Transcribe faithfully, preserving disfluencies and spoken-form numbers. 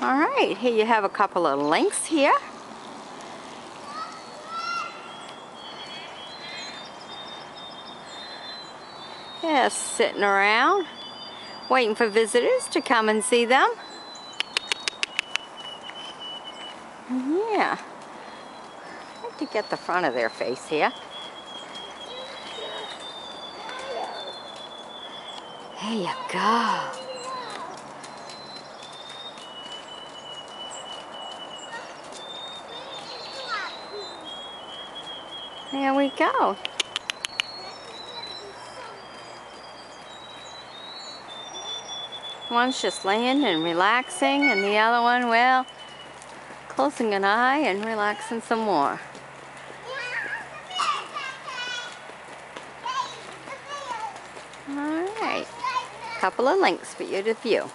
All right, here you have a couple of lynx here. They're sitting around, waiting for visitors to come and see them. Yeah, I have to get the front of their face here. There you go. There we go. One's just laying and relaxing, and the other one, well, closing an eye and relaxing some more. All right, couple of links for you to view.